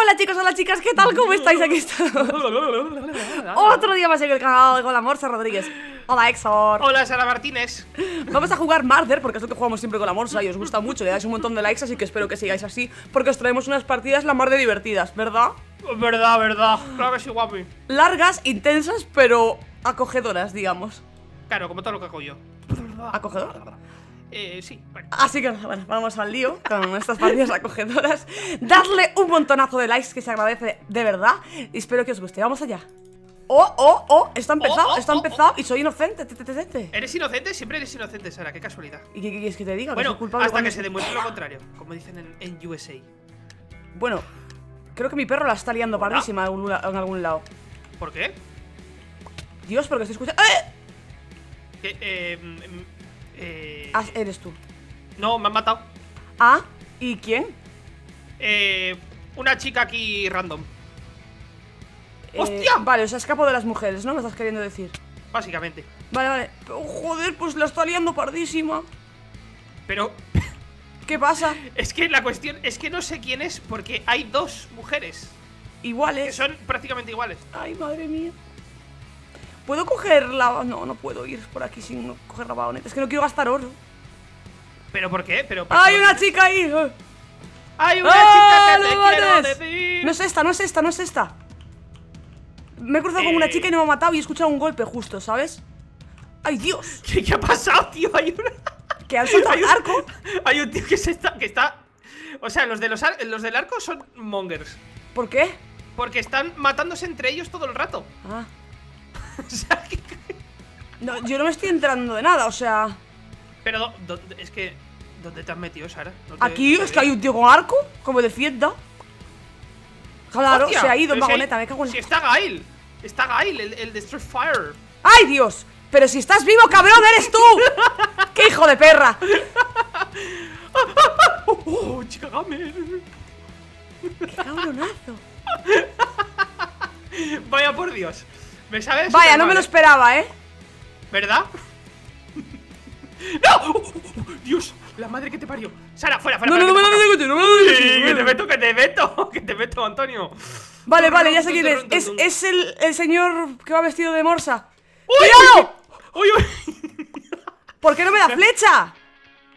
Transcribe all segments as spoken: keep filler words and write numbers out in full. Hola chicos, hola chicas, ¿qué tal? ¿Cómo estáis? Aquí estamos otro día más en el canal con la Morsa Rodríguez. Hola Exor. Hola Sara Martínez. Vamos a jugar Marder porque es lo que jugamos siempre con la Morsa y os gusta mucho, le dais un montón de likes, así que espero que sigáis así porque os traemos unas partidas la mar de divertidas, ¿verdad? Verdad, verdad, claro que sí, guapi. Largas, intensas, pero acogedoras, digamos. Claro, como todo lo que hago yo. ¿Acogedor? Eh, sí, bueno. Así que bueno, vamos al lío con estas partidas acogedoras. Dadle un montonazo de likes que se agradece de verdad y espero que os guste. Vamos allá. Oh, oh, oh, esto ha empezado, oh, oh, esto ha empezado oh, oh. Y soy inocente. Te, te, te. ¿Eres inocente? Siempre eres inocente, Sara, qué casualidad. ¿Y qué quieres que te diga? Bueno, que hasta que se demuestre lo contrario, como dicen en, en U S A. Bueno, creo que mi perro la está liando pardísima en algún, en algún lado. ¿Por qué? Dios, porque estoy escuchando. ¡Eh! ¿Qué, eh, eh, eh... Ah, eres tú. No, me han matado. Ah, ¿y quién? Eh, una chica aquí random. Eh, ¡Hostia! Vale, o sea, escapo de las mujeres, ¿no? Me estás queriendo decir. Básicamente. Vale, vale. Pero, joder, pues la está liando pardísima. Pero... ¿Qué pasa? Es que la cuestión es que no sé quién es porque hay dos mujeres. Iguales. Que son prácticamente iguales. Ay, madre mía. ¿Puedo coger la...? No, no puedo ir por aquí sin coger la vagoneta. Es que no quiero gastar oro. ¿Pero por qué? Pero ¡hay una chica ahí! ¡Hay una ¡Ah, chica que no te quiero decir! No es esta, no es esta, no es esta. Me he cruzado eh... con una chica y no me ha matado y he escuchado un golpe justo, ¿sabes? ¡Ay, Dios! ¿Qué, qué ha pasado, tío? Hay una... Que han soltado el arco. Hay un tío que se está... Que está... O sea, los, de los, ar... los del arco son mongers. ¿Por qué? Porque están matándose entre ellos todo el rato. Ah. No, yo no me estoy enterando de nada, o sea. Pero do, do, es que ¿dónde te has metido, Sara? No te, Aquí no es que hay un tío con arco, como de fiesta. Claro, hostia, se ha ido en vagoneta, si hay, me cago en... Si está Gail, está Gail, el, el de Street Fire. ¡Ay, Dios! Pero si estás vivo, cabrón, eres tú. ¡Qué hijo de perra! ¡Oh, oh, chica gamer! ¡Qué cabronazo! Vaya por Dios. ¿Me sabes? Vaya, no me lo esperaba, ¿eh? ¿Verdad? ¡No! ¡Oh, oh, oh! Dios, la madre que te parió. Sara, fuera, fuera. No, fuera, no, no, no, no, no, no, que te meto, que te meto, que te meto, Antonio. Vale, vale, ya sé quién es. Es, es el, el señor que va vestido de morsa. ¡Cuidado! ¡Uy, uy! ¿Por qué no me da flecha?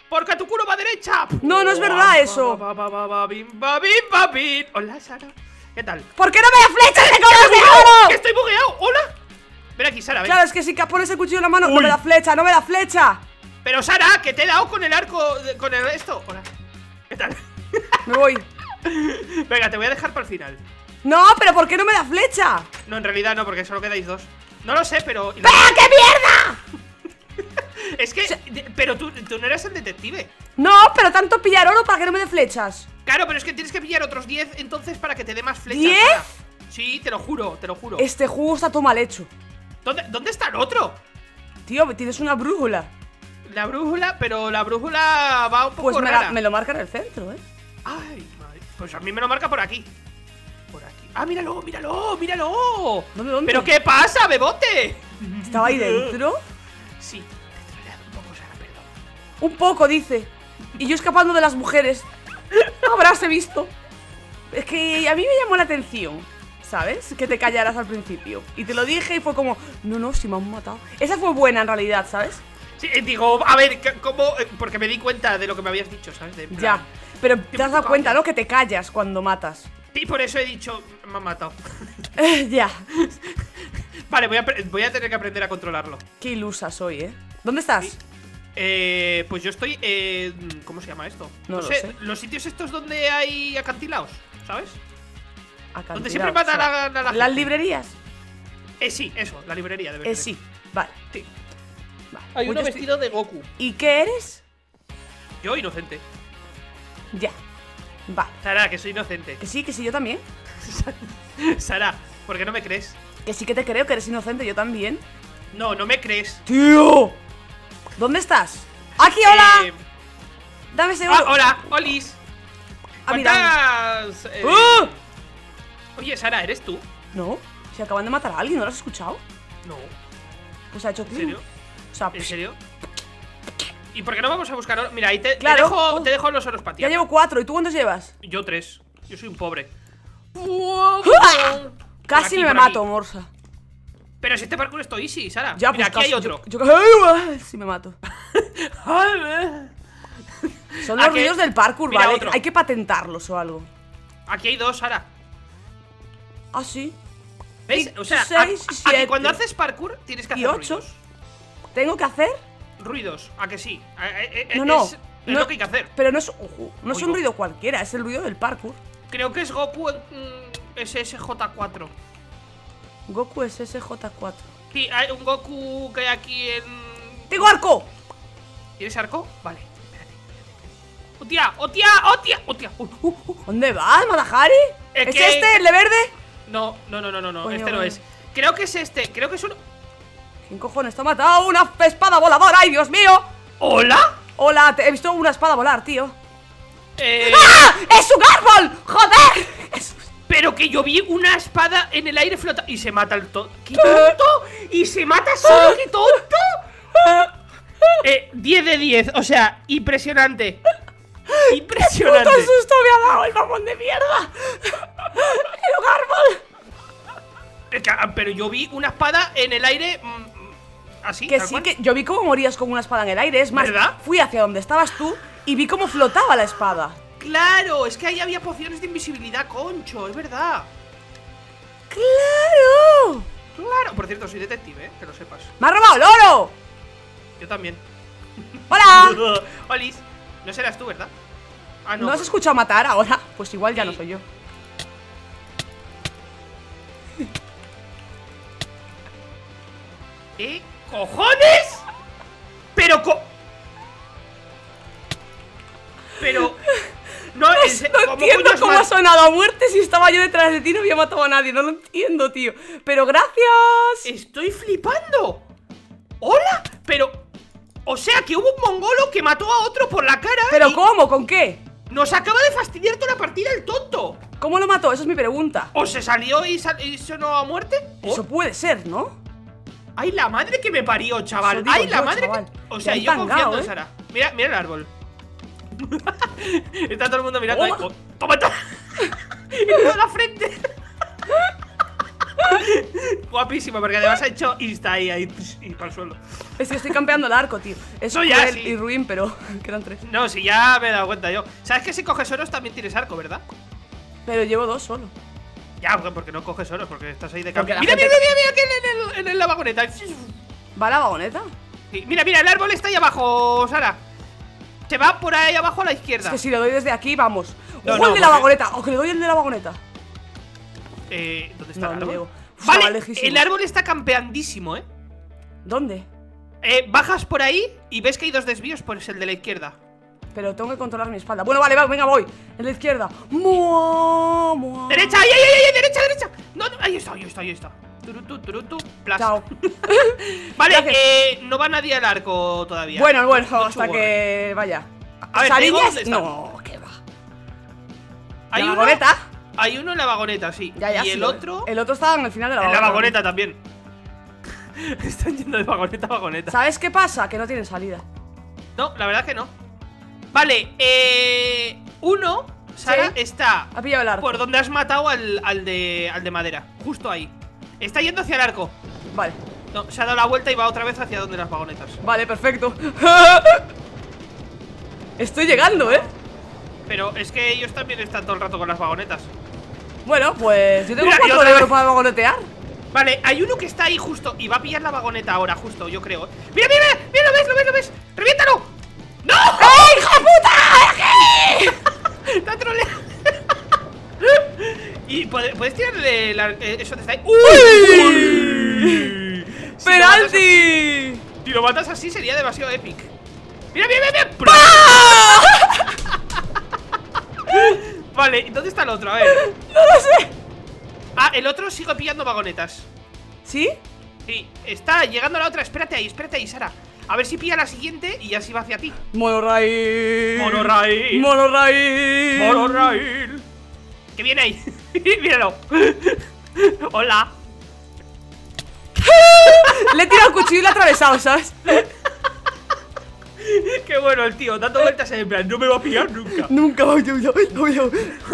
Porque tu culo va derecha. No, no es verdad eso. Hola, Sara. ¿Qué tal? ¿Por qué no me da flechas de color de oro? ¡Que estoy bugueado! ¡Hola! Ven aquí, Sara, ven. Claro, es que si pones el cuchillo en la mano, Uy. no me da flecha, no me da flecha. Pero, Sara, que te he dado con el arco, de, con el esto. Hola. ¿Qué tal? Me voy. Venga, te voy a dejar para el final. No, pero ¿por qué no me da flecha? No, en realidad no, porque solo quedáis dos. No lo sé, pero... ¡Pero qué mierda! Es que... O sea, pero tú, tú no eras el detective. No, pero tanto pillar oro para que no me dé flechas. Claro, pero es que tienes que pillar otros diez entonces para que te dé más flechas. ¿diez? Para. Sí, te lo juro, te lo juro. Este juego está todo mal hecho. ¿Dónde, dónde está el otro? Tío, tienes una brújula. La brújula, pero la brújula va un poco pues rara. Pues me lo marca en el centro, ¿eh? Ay, madre. Pues a mí me lo marca por aquí. Por aquí. ¡Ah, míralo, míralo, míralo! ¿Dónde, dónde? ¿Pero qué pasa, bebote? ¿Estaba ahí dentro? Sí. Un poco, dice. Y yo escapando de las mujeres. Habráse visto. Es que a mí me llamó la atención, ¿sabes? Que te callaras al principio. Y te lo dije y fue como, no, no, si me han matado. Esa fue buena en realidad, ¿sabes? Sí, digo, a ver, ¿cómo? Porque me di cuenta de lo que me habías dicho, ¿sabes? De plan, ya, pero te has dado cuenta, ¿no? Que te callas cuando matas. Y por eso he dicho, me han matado. Ya. Vale, voy a, voy a tener que aprender a controlarlo. Qué ilusa soy, ¿eh? ¿Dónde estás? ¿Sí? Eh, pues yo estoy, eh, ¿cómo se llama esto? No, no lo sé, sé. Los sitios estos donde hay acantilados, ¿sabes? Acantilados, donde siempre matan o sea, a, a la gente. ¿Las librerías? Eh, sí, eso, la librería debe ser. Eh, sí, vale. Sí. Vale. Hay uno vestido estoy... de Goku. ¿Y qué eres? Yo, inocente. Ya, vale. Sara, que soy inocente. Que sí, que sí, yo también. Sara, ¿por qué no me crees? Que sí que te creo, que eres inocente, yo también. No, no me crees. ¡Tío! ¿Dónde estás? ¡Aquí, hola! Eh, Dame ese oro. Ah, hola, olis. ¿Cuántas? Eh... ¡Uh! Oye, Sara, ¿eres tú? No, se acaban de matar a alguien, ¿no lo has escuchado? No. Pues ha hecho clic. ¿En serio? O sea, ¿en serio? ¿Y por qué no vamos a buscar oro? Mira, ahí te, claro. te, dejo, oh. te dejo los oros para ti. Ya llevo cuatro, ¿y tú cuántos llevas? Yo tres, yo soy un pobre. ¡Wow! ¡Ah! Casi aquí, me mato, aquí. Morsa. Pero si este parkour es todo easy, Sara. Ya, mira, pues, aquí casi, hay otro. Yo, yo... Si me mato. Son los ruidos del parkour, mira, ¿vale? Otro. Hay que patentarlos o algo. Aquí hay dos, Sara. Ah, sí. ¿Veis? O sea, seis, a, siete, a que cuando haces parkour tienes que hacer ruidos. ¿Tengo que hacer? Ruidos, a que sí. A, a, a, no, no. Es, no, es lo que hay que hacer. Pero no es, ojo, no es un ruido cualquiera, es el ruido del parkour. Creo que es Goku mm, S S J cuatro. Goku S S J cuatro. Sí, hay un Goku que hay aquí en... ¡Tengo arco! ¿Tienes arco? Vale, espérate, espérate. ¡Hostia! ¡Hostia! ¡Hostia! ¡Hostia! Uh, uh, uh. ¿Dónde vas, Madahari? ¿Es, ¿Es que... este, el de verde? No, no, no, no, no, no. Coño, este no es. Creo que es este, creo que es uno... ¿Quién cojones te ha matado? ¡Una espada voladora! ¡Ay, Dios mío! ¿Hola? Hola, te he visto una espada volar, tío. Eh... ¡Ah! ¡Es un árbol! ¡Joder! Es... Pero que yo vi una espada en el aire flota. Y se mata el tonto. ¡Qué tonto! ¡Y se mata solo! ¡Qué tonto! Eh, diez de diez, o sea, impresionante. Impresionante. ¡Qué puto susto me ha dado el mamón de mierda! ¡El árbol! Pero yo vi una espada en el aire. Así, que sí, cual. Que yo vi cómo morías con una espada en el aire. Es más, ¿verdad? Fui hacia donde estabas tú y vi cómo flotaba la espada. Claro, es que ahí había pociones de invisibilidad, concho, es verdad. ¡Claro! Claro, por cierto, soy detective, ¿eh? Que lo sepas. ¡Me ha robado el oro! Yo también. ¡Hola! ¡Olis! No serás tú, ¿verdad? Ah, no. ¿No has escuchado matar ahora? Pues igual ya sí. No soy yo. ¿Qué cojones? Pero co... Pero... No, no, es, no ¿cómo entiendo cómo ha sonado a muerte si estaba yo detrás de ti, no había matado a nadie. No lo entiendo, tío. Pero gracias. Estoy flipando. Hola, pero... O sea que hubo un mongolo que mató a otro por la cara. ¿Pero cómo? ¿Con qué? Nos acaba de fastidiar toda la partida el tonto. ¿Cómo lo mató? Esa es mi pregunta. ¿O se salió y, sal y sonó a muerte? ¿O? Eso puede ser, ¿no? ¡Ay, la madre que me parió, chaval! ¡Ay, la yo, madre chaval. Que... O sea, yo confiando en ¿eh? Sara. Mira, mira el árbol. Está todo el mundo mirando. ¡Toma! Oh, ¡toma! ¡Toma! ¡En toda la frente! Guapísimo, porque además ha hecho insta ahí, ahí y para el suelo. Es que estoy campeando el arco, tío. Es no, ya, sí. Y ruin, pero quedan tres. No, si ya me he dado cuenta yo. ¿Sabes que si coges oros también tienes arco, verdad? Pero llevo dos solo. Ya, porque no coges oros, porque estás ahí de cambio. Mira, gente... mira, mira, mira, mira, que en, en, en la vagoneta. ¿Va la vagoneta? Sí. Mira, mira, el árbol está ahí abajo, Sara. Se va por ahí abajo a la izquierda. Es que si lo doy desde aquí, vamos. No, ¡ojo no, el de la vagoneta! ¡O que le doy el de la vagoneta! Eh, ¿dónde está no, el árbol? No Uf, vale, el árbol está campeandísimo, ¿eh? ¿Dónde? Eh, bajas por ahí y ves que hay dos desvíos, pues el de la izquierda. Pero tengo que controlar mi espalda. Bueno, vale, va, venga, voy. En la izquierda. ¡Mua, mua! ¡Derecha! ¡Ay, ay, ay! ¡Derecha, derecha! No, no, ahí está, ahí está, ahí está. Turutu, turutu, plas. Chao. Vale, eh, no va nadie al arco todavía. Bueno, bueno, no, hasta chubo, que eh. vaya. A ver, digo, no, que va. ¿Hay una vagoneta? Hay uno en la vagoneta, sí. Ya, ya, y sí, el otro. El otro estaba en el final de la vagoneta. En la vagoneta también. Están yendo de vagoneta a vagoneta. ¿Sabes qué pasa? Que no tienen salida. No, la verdad que no. Vale, eh. Uno, Sara, ¿sí? Está. Ha pillado el arco. Por donde has matado al, al, de, al de madera. Justo ahí. Está yendo hacia el arco. Vale. No, se ha dado la vuelta y va otra vez hacia donde las vagonetas. Vale, perfecto. Estoy llegando, ¿eh? Pero es que ellos también están todo el rato con las vagonetas. Bueno, pues yo tengo mira, cuatro de oro para vagonetear. Vale, hay uno que está ahí justo y va a pillar la vagoneta ahora, justo, yo creo. ¡Mira, mira! ¡Mira, lo ves, lo ves, lo ves! ¡Reviéntalo! ¡No! ¡Ay, hija puta! ¡Está troleando! Y puedes tirarle la, eh, eso te está ahí. ¡Uy! ¡Uy! Si ¡penalti! Lo si lo matas así sería demasiado epic. ¡Mira, mira, mira! mira! Vale, ¿dónde está el otro? A ver. No lo sé. Ah, el otro sigue pillando vagonetas. ¿Sí? Sí, está llegando la otra. Espérate ahí, espérate ahí, Sara. A ver si pilla la siguiente y así va hacia ti. Monorail. Monorail. Monorail. Monorail. Que viene ahí. Míralo. Hola. Le he tirado el cuchillo y lo he atravesado, ¿sabes? Qué bueno el tío, dando vueltas en plan, no me va a pillar nunca. Nunca voy yo, yo, yo, yo.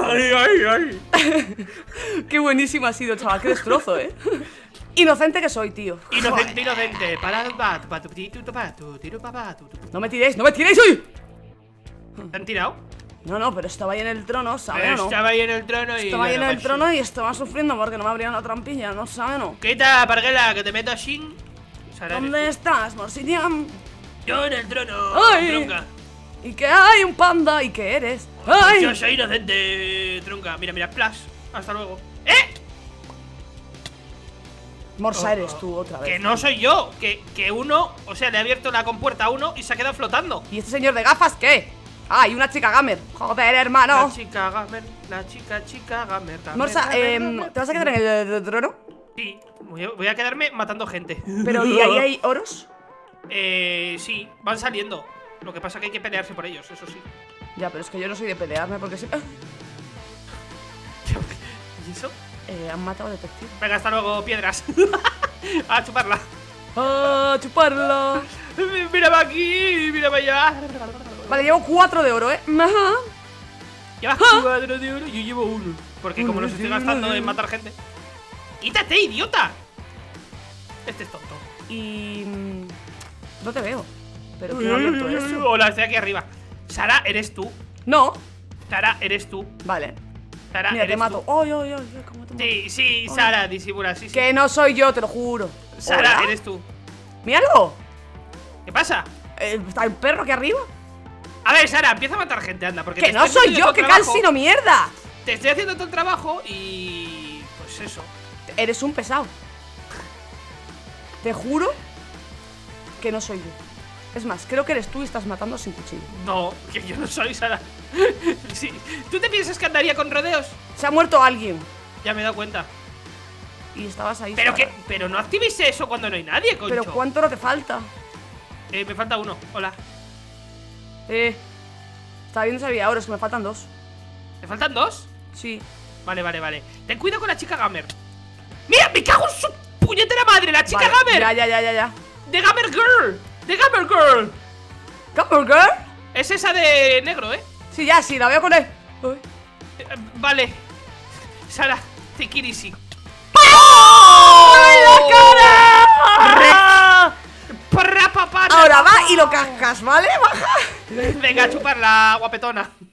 Ay, ay, ay. Qué buenísimo ha sido, chaval, qué destrozo, eh. Inocente que soy, tío. Inocente, inocente. No me tiréis, no me tiréis hoy. ¿Te han tirado? No, no, pero estaba ahí en el trono, ¿sabes? No? Estaba ahí en el trono y... Estaba ahí en el trono y estaba sufriendo porque no me abrían la trampilla, ¿no sabes? No. Quita, parguela, que te meto a Shin. ¿Dónde estás, Morsiñam? Yo en el trono. ¡Ay! Tronca. ¿Y qué hay? Un panda. ¿Y qué eres? ¡Ay! Yo soy inocente, tronca. Mira, mira, splash. Hasta luego. ¡Eh! Morsa, oh, eres tú otra vez. Que no soy yo. Que, que uno, o sea, le ha abierto la compuerta a uno y se ha quedado flotando. ¿Y este señor de gafas qué? Ah, y una chica gamer. Joder, hermano. La chica gamer, la chica, chica gamer. gamer Morsa, gamer, eh, gamer. ¿Te vas a quedar en el, el, el trono? Sí, voy a quedarme matando gente. ¿Pero y ahí hay oros? Eh, sí, van saliendo. Lo que pasa es que hay que pelearse por ellos, eso sí. Ya, pero es que yo no soy de pelearme porque sí. ¿Y eso? Eh, han matado al detective. Venga, hasta luego, piedras. A chuparla. A chuparla. Mírame aquí, mírame allá. Vale, llevo cuatro de oro, eh. Llevas cuatro de oro, yo llevo uno. Porque como los estoy gastando en matar gente. ¡Quítate, idiota! Este es tonto. Y... no te veo. Pero ¿qué hablo tú eres? Hola, estoy aquí arriba. Sara, ¿eres tú? No. Sara, ¿eres tú? Vale. Sara, mira, te mato. Ay, ay, ay, cómo te mato. Sí, sí, Sara, disimula, sí, sí. Que no soy yo, te lo juro. Sara, ¿eres tú? ¡Míralo! ¿Qué pasa? ¿Está el perro aquí arriba? A ver, Sara, empieza a matar gente, anda. Porque ¡que no soy yo, que cansino mierda! Te estoy haciendo todo el trabajo y... pues eso. Eres un pesado. Te juro que no soy yo. Es más, creo que eres tú y estás matando sin cuchillo. No, que yo no soy, Sara. Sí. ¿Tú te piensas que andaría con rodeos? Se ha muerto alguien. Ya me he dado cuenta. Y estabas ahí. Pero que, pero no activéis eso cuando no hay nadie, coño. Pero ¿cuánto no te falta? Eh, me falta uno. Hola. Eh. Estaba viendo si había oros, que me faltan dos. ¿Te faltan dos? Sí. Vale, vale, vale. Ten cuidado con la chica gamer. ¡Mira, me cago en su puñetera madre! ¡La chica vale, gamer! Ya, ya, ya, ya, ya. The Gamer Girl. The Gamer Girl. ¿Gamer Girl? Es esa de negro, ¿eh? Sí, ya, sí, la veo con él. Uy. Eh, vale. Sara, te quiero easy. ¡Oh! ¡En la cara! ¡Para, papá! Ahora va y lo cascas, ¿vale? Baja. Venga, a chuparla, guapetona.